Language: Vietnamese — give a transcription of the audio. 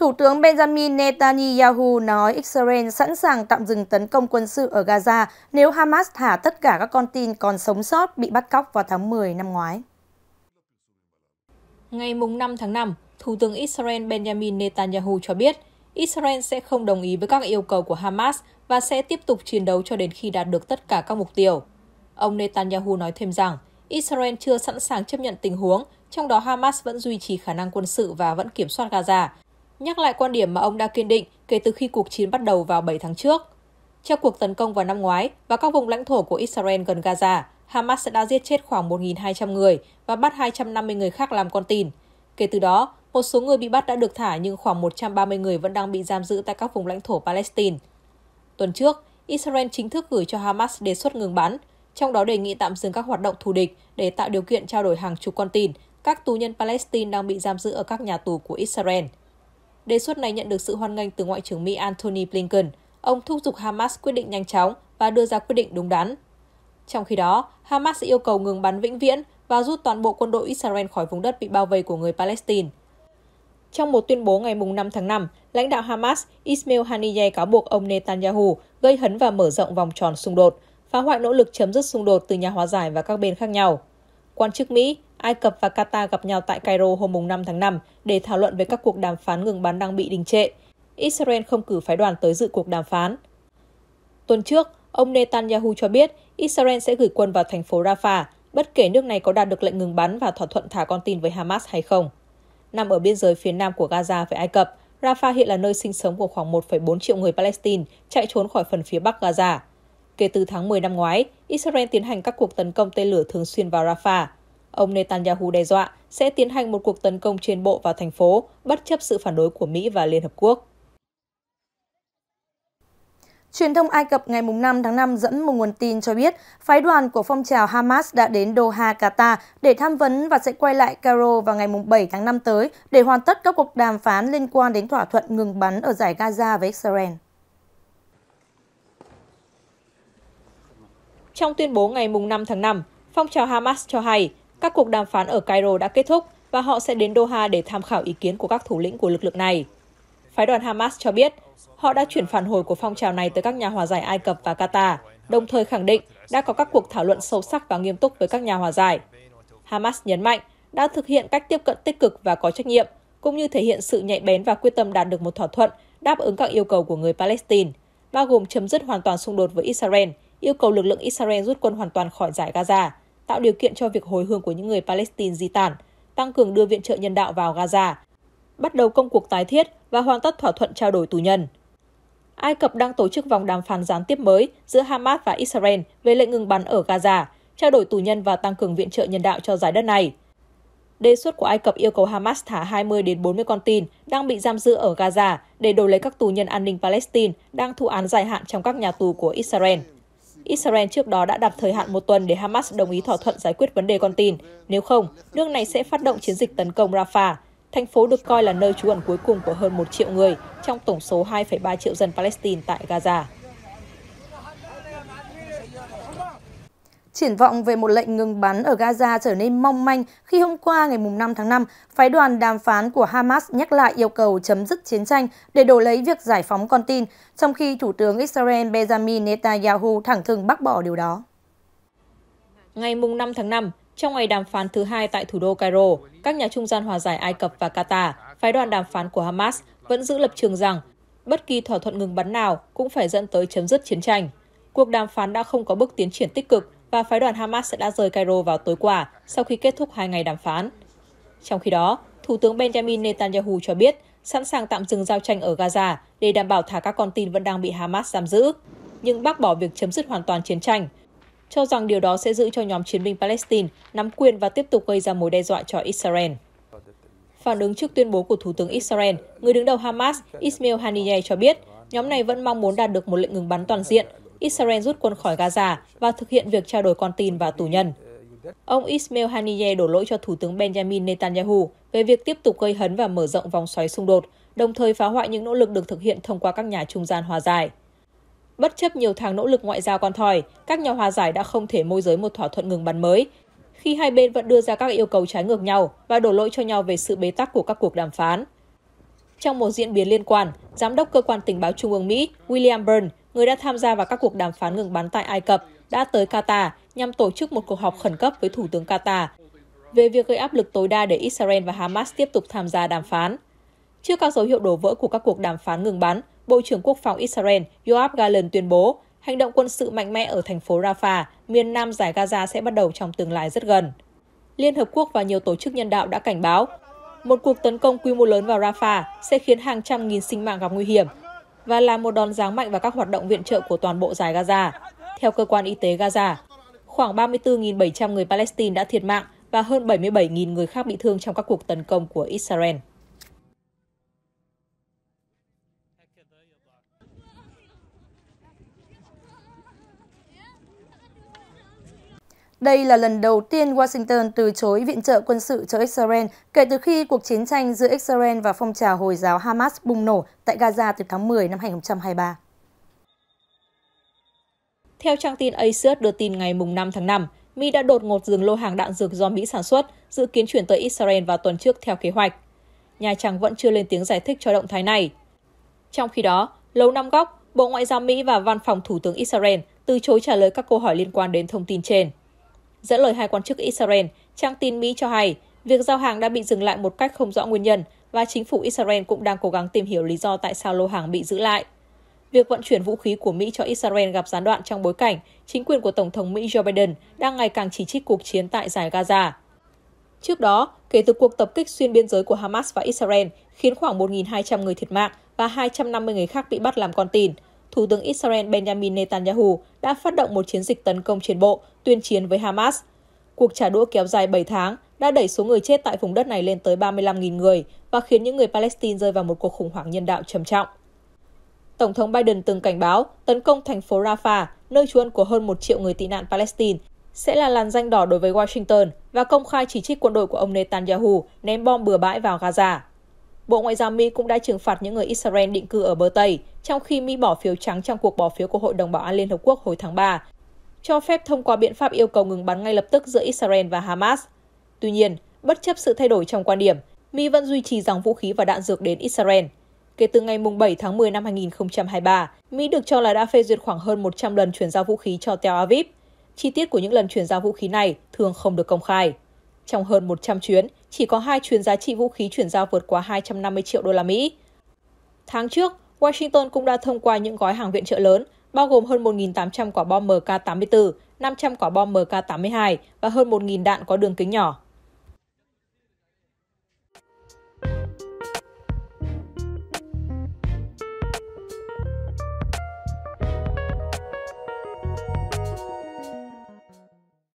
Thủ tướng Benjamin Netanyahu nói Israel sẵn sàng tạm dừng tấn công quân sự ở Gaza nếu Hamas thả tất cả các con tin còn sống sót bị bắt cóc vào tháng 10 năm ngoái. Ngày 5 tháng 5, Thủ tướng Israel Benjamin Netanyahu cho biết Israel sẽ không đồng ý với các yêu cầu của Hamas và sẽ tiếp tục chiến đấu cho đến khi đạt được tất cả các mục tiêu. Ông Netanyahu nói thêm rằng Israel chưa sẵn sàng chấp nhận tình huống, trong đó Hamas vẫn duy trì khả năng quân sự và vẫn kiểm soát Gaza, nhắc lại quan điểm mà ông đã kiên định kể từ khi cuộc chiến bắt đầu vào 7 tháng trước. Trong cuộc tấn công vào năm ngoái và các vùng lãnh thổ của Israel gần Gaza, Hamas đã giết chết khoảng 1.200 người và bắt 250 người khác làm con tin. Kể từ đó, một số người bị bắt đã được thả nhưng khoảng 130 người vẫn đang bị giam giữ tại các vùng lãnh thổ Palestine. Tuần trước, Israel chính thức gửi cho Hamas đề xuất ngừng bắn, trong đó đề nghị tạm dừng các hoạt động thù địch để tạo điều kiện trao đổi hàng chục con tin, các tù nhân Palestine đang bị giam giữ ở các nhà tù của Israel. Đề xuất này nhận được sự hoan nghênh từ Ngoại trưởng Mỹ Antony Blinken. Ông thúc giục Hamas quyết định nhanh chóng và đưa ra quyết định đúng đắn. Trong khi đó, Hamas yêu cầu ngừng bắn vĩnh viễn và rút toàn bộ quân đội Israel khỏi vùng đất bị bao vây của người Palestine. Trong một tuyên bố ngày 5 tháng 5, lãnh đạo Hamas Ismail Haniyeh cáo buộc ông Netanyahu gây hấn và mở rộng vòng tròn xung đột, phá hoại nỗ lực chấm dứt xung đột từ nhà hòa giải và các bên khác nhau. Quan chức Mỹ, Ai Cập và Qatar gặp nhau tại Cairo hôm 5 tháng 5 để thảo luận về các cuộc đàm phán ngừng bắn đang bị đình trệ. Israel không cử phái đoàn tới dự cuộc đàm phán. Tuần trước, ông Netanyahu cho biết Israel sẽ gửi quân vào thành phố Rafah, bất kể nước này có đạt được lệnh ngừng bắn và thỏa thuận thả con tin với Hamas hay không. Nằm ở biên giới phía nam của Gaza với Ai Cập, Rafah hiện là nơi sinh sống của khoảng 1,4 triệu người Palestine chạy trốn khỏi phần phía bắc Gaza. Kể từ tháng 10 năm ngoái, Israel tiến hành các cuộc tấn công tên lửa thường xuyên vào Rafah. Ông Netanyahu đe dọa sẽ tiến hành một cuộc tấn công trên bộ vào thành phố, bất chấp sự phản đối của Mỹ và Liên Hợp Quốc. Truyền thông Ai Cập ngày 5 tháng 5 dẫn một nguồn tin cho biết phái đoàn của phong trào Hamas đã đến Doha, Qatar để tham vấn và sẽ quay lại Cairo vào ngày 7 tháng 5 tới để hoàn tất các cuộc đàm phán liên quan đến thỏa thuận ngừng bắn ở dải Gaza với Israel. Trong tuyên bố ngày 5 tháng 5, phong trào Hamas cho hay các cuộc đàm phán ở Cairo đã kết thúc và họ sẽ đến Doha để tham khảo ý kiến của các thủ lĩnh của lực lượng này. Phái đoàn Hamas cho biết họ đã chuyển phản hồi của phong trào này tới các nhà hòa giải Ai Cập và Qatar, đồng thời khẳng định đã có các cuộc thảo luận sâu sắc và nghiêm túc với các nhà hòa giải. Hamas nhấn mạnh đã thực hiện cách tiếp cận tích cực và có trách nhiệm, cũng như thể hiện sự nhạy bén và quyết tâm đạt được một thỏa thuận đáp ứng các yêu cầu của người Palestine, bao gồm chấm dứt hoàn toàn xung đột với Israel, yêu cầu lực lượng Israel rút quân hoàn toàn khỏi dải Gaza, tạo điều kiện cho việc hồi hương của những người Palestine di tản, tăng cường đưa viện trợ nhân đạo vào Gaza, bắt đầu công cuộc tái thiết và hoàn tất thỏa thuận trao đổi tù nhân. Ai Cập đang tổ chức vòng đàm phán gián tiếp mới giữa Hamas và Israel về lệnh ngừng bắn ở Gaza, trao đổi tù nhân và tăng cường viện trợ nhân đạo cho giải đất này. Đề xuất của Ai Cập yêu cầu Hamas thả 20 đến 40 con tin đang bị giam giữ ở Gaza để đổi lấy các tù nhân an ninh Palestine đang thụ án dài hạn trong các nhà tù của Israel. Israel trước đó đã đặt thời hạn một tuần để Hamas đồng ý thỏa thuận giải quyết vấn đề con tin, nếu không, nước này sẽ phát động chiến dịch tấn công Rafah, thành phố được coi là nơi trú ẩn cuối cùng của hơn 1 triệu người trong tổng số 2,3 triệu dân Palestine tại Gaza. Triển vọng về một lệnh ngừng bắn ở Gaza trở nên mong manh khi hôm qua ngày 5 tháng 5, phái đoàn đàm phán của Hamas nhắc lại yêu cầu chấm dứt chiến tranh để đổi lấy việc giải phóng con tin, trong khi Thủ tướng Israel Benjamin Netanyahu thẳng thừng bác bỏ điều đó. Ngày 5 tháng 5, trong ngày đàm phán thứ hai tại thủ đô Cairo, các nhà trung gian hòa giải Ai Cập và Qatar, phái đoàn đàm phán của Hamas vẫn giữ lập trường rằng bất kỳ thỏa thuận ngừng bắn nào cũng phải dẫn tới chấm dứt chiến tranh. Cuộc đàm phán đã không có bước tiến triển tích cực và phái đoàn Hamas đã rời Cairo vào tối qua sau khi kết thúc 2 ngày đàm phán. Trong khi đó, Thủ tướng Benjamin Netanyahu cho biết sẵn sàng tạm dừng giao tranh ở Gaza để đảm bảo thả các con tin vẫn đang bị Hamas giam giữ, nhưng bác bỏ việc chấm dứt hoàn toàn chiến tranh, cho rằng điều đó sẽ giữ cho nhóm chiến binh Palestine nắm quyền và tiếp tục gây ra mối đe dọa cho Israel. Phản ứng trước tuyên bố của Thủ tướng Israel, người đứng đầu Hamas Ismail Haniyeh cho biết nhóm này vẫn mong muốn đạt được một lệnh ngừng bắn toàn diện, Israel rút quân khỏi Gaza và thực hiện việc trao đổi con tin và tù nhân. Ông Ismail Haniyeh đổ lỗi cho Thủ tướng Benjamin Netanyahu về việc tiếp tục gây hấn và mở rộng vòng xoáy xung đột, đồng thời phá hoại những nỗ lực được thực hiện thông qua các nhà trung gian hòa giải. Bất chấp nhiều tháng nỗ lực ngoại giao con thòi, các nhà hòa giải đã không thể môi giới một thỏa thuận ngừng bắn mới, khi hai bên vẫn đưa ra các yêu cầu trái ngược nhau và đổ lỗi cho nhau về sự bế tắc của các cuộc đàm phán. Trong một diễn biến liên quan, Giám đốc Cơ quan Tình báo Trung ương Mỹ William Burns, người đã tham gia vào các cuộc đàm phán ngừng bắn tại Ai Cập, đã tới Qatar nhằm tổ chức một cuộc họp khẩn cấp với Thủ tướng Qatar về việc gây áp lực tối đa để Israel và Hamas tiếp tục tham gia đàm phán. Trước các dấu hiệu đổ vỡ của các cuộc đàm phán ngừng bắn, Bộ trưởng Quốc phòng Israel Yoav Gallant tuyên bố hành động quân sự mạnh mẽ ở thành phố Rafah, miền nam Dải Gaza sẽ bắt đầu trong tương lai rất gần. Liên Hợp Quốc và nhiều tổ chức nhân đạo đã cảnh báo một cuộc tấn công quy mô lớn vào Rafah sẽ khiến hàng trăm nghìn sinh mạng gặp nguy hiểm và là một đòn giáng mạnh vào các hoạt động viện trợ của toàn bộ Dải Gaza. Theo cơ quan y tế Gaza, khoảng 34.700 người Palestine đã thiệt mạng và hơn 77.000 người khác bị thương trong các cuộc tấn công của Israel. Đây là lần đầu tiên Washington từ chối viện trợ quân sự cho Israel kể từ khi cuộc chiến tranh giữa Israel và phong trào Hồi giáo Hamas bùng nổ tại Gaza từ tháng 10 năm 2023. Theo trang tin Axios đưa tin ngày 5 tháng 5, Mỹ đã đột ngột dừng lô hàng đạn dược do Mỹ sản xuất, dự kiến chuyển tới Israel vào tuần trước theo kế hoạch. Nhà Trắng vẫn chưa lên tiếng giải thích cho động thái này. Trong khi đó, Lầu Năm Góc, Bộ Ngoại giao Mỹ và Văn phòng Thủ tướng Israel từ chối trả lời các câu hỏi liên quan đến thông tin trên. Dẫn lời hai quan chức Israel, trang tin Mỹ cho hay việc giao hàng đã bị dừng lại một cách không rõ nguyên nhân và chính phủ Israel cũng đang cố gắng tìm hiểu lý do tại sao lô hàng bị giữ lại. Việc vận chuyển vũ khí của Mỹ cho Israel gặp gián đoạn trong bối cảnh chính quyền của Tổng thống Mỹ Joe Biden đang ngày càng chỉ trích cuộc chiến tại Dải Gaza. Trước đó, kể từ cuộc tập kích xuyên biên giới của Hamas và Israel khiến khoảng 1.200 người thiệt mạng và 250 người khác bị bắt làm con tin, Thủ tướng Israel Benjamin Netanyahu đã phát động một chiến dịch tấn công trên bộ, tuyên chiến với Hamas. Cuộc trả đũa kéo dài 7 tháng đã đẩy số người chết tại vùng đất này lên tới 35.000 người và khiến những người Palestine rơi vào một cuộc khủng hoảng nhân đạo trầm trọng. Tổng thống Biden từng cảnh báo tấn công thành phố Rafah, nơi trú ẩn của hơn 1 triệu người tị nạn Palestine, sẽ là làn danh đỏ đối với Washington và công khai chỉ trích quân đội của ông Netanyahu ném bom bừa bãi vào Gaza. Bộ Ngoại giao Mỹ cũng đã trừng phạt những người Israel định cư ở bờ Tây, trong khi Mỹ bỏ phiếu trắng trong cuộc bỏ phiếu của Hội đồng Bảo an Liên Hợp Quốc hồi tháng 3, cho phép thông qua biện pháp yêu cầu ngừng bắn ngay lập tức giữa Israel và Hamas. Tuy nhiên, bất chấp sự thay đổi trong quan điểm, Mỹ vẫn duy trì rằng vũ khí và đạn dược đến Israel. Kể từ ngày 7 tháng 10 năm 2023, Mỹ được cho là đã phê duyệt khoảng hơn 100 lần chuyển giao vũ khí cho Tel Aviv. Chi tiết của những lần chuyển giao vũ khí này thường không được công khai. Trong hơn 100 chuyến, chỉ có 2 chuyến giá trị vũ khí chuyển giao vượt quá 250 triệu đô la Mỹ. Tháng trước, Washington cũng đã thông qua những gói hàng viện trợ lớn, bao gồm hơn 1.800 quả bom MK84, 500 quả bom MK82 và hơn 1.000 đạn có đường kính nhỏ.